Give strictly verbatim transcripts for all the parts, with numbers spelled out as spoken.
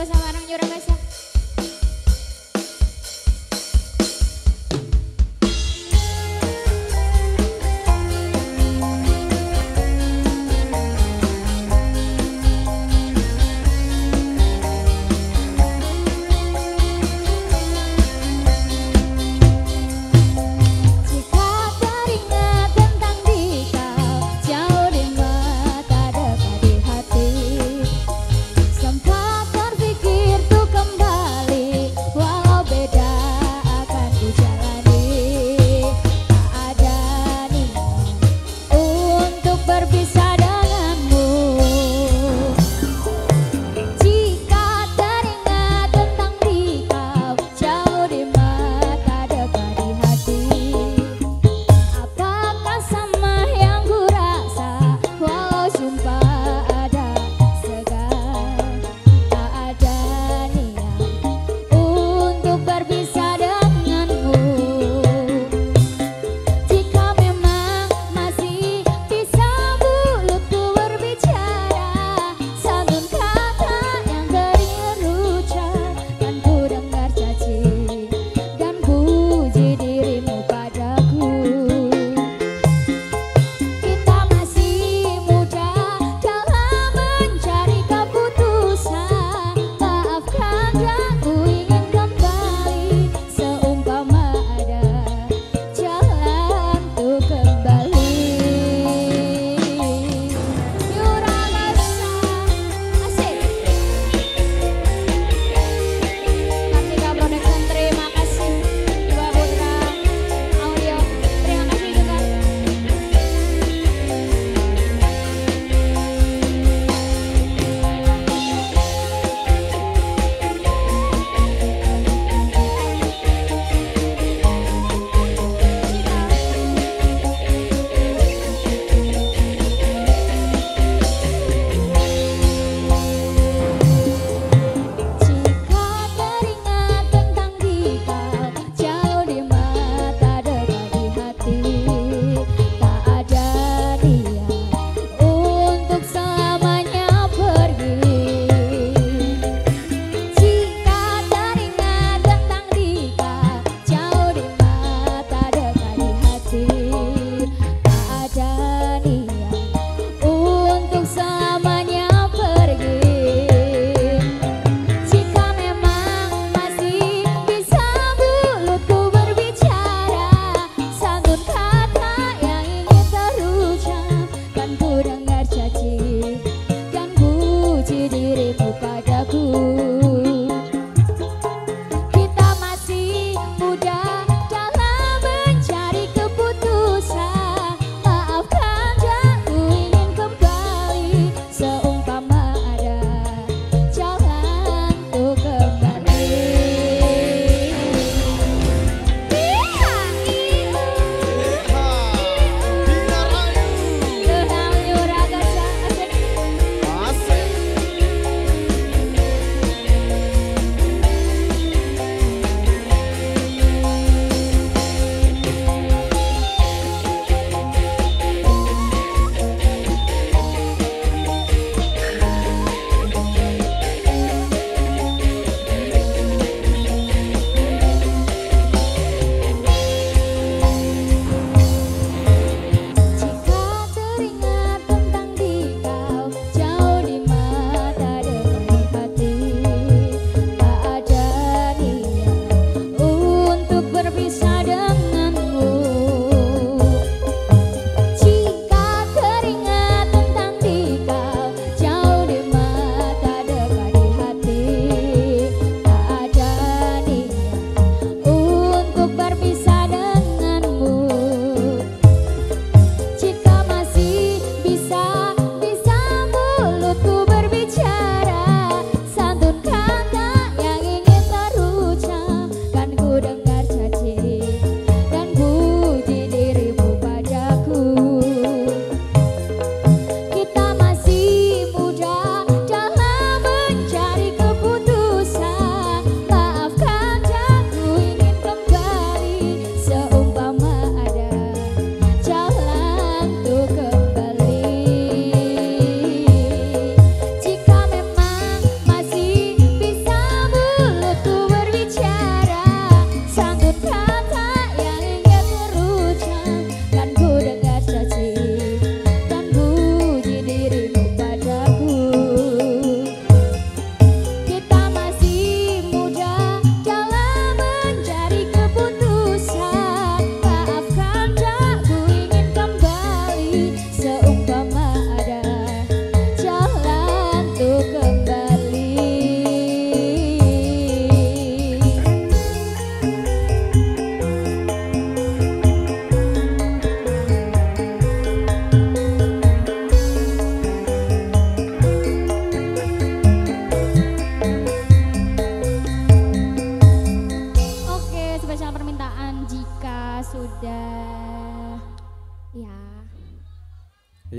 bersama orang Jura Basah. Come back.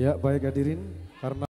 Ya, baik hadirin, karena